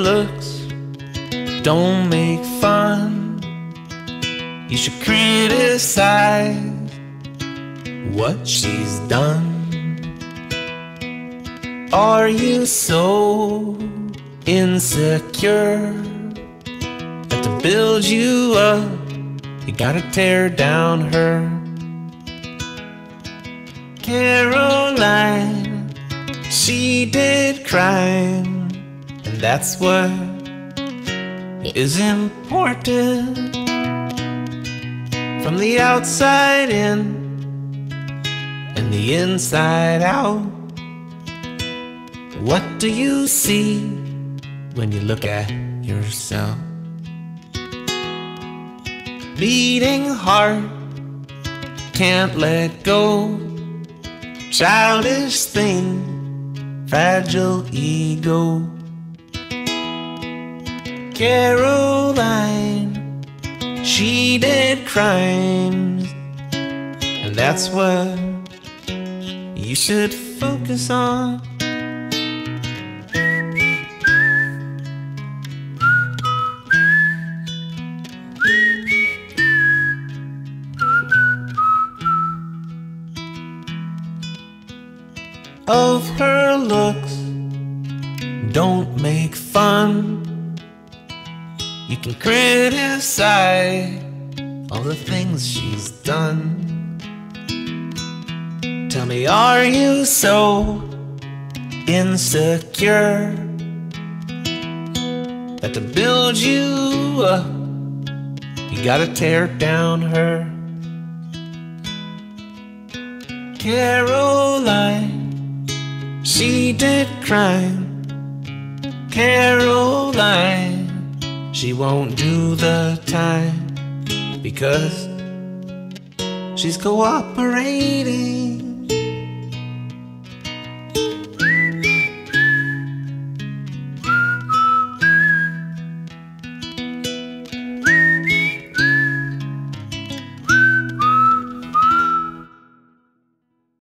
looks don't make fun. You should criticize what she's done. Are you so insecure that to build you up, you gotta tear down her? Caroline, she did crime, and that's what is important. From the outside in and the inside out, what do you see when you look at yourself? Beating heart, can't let go. Childish thing, fragile ego. Caroline, she did crimes, and that's what you should focus on. Of her looks, don't make fun. You can criticize all the things she's done. Tell me, are you so insecure that to build you up, you gotta tear down her? Caroline, she did crime. Caroline, she won't do the time because she's cooperating.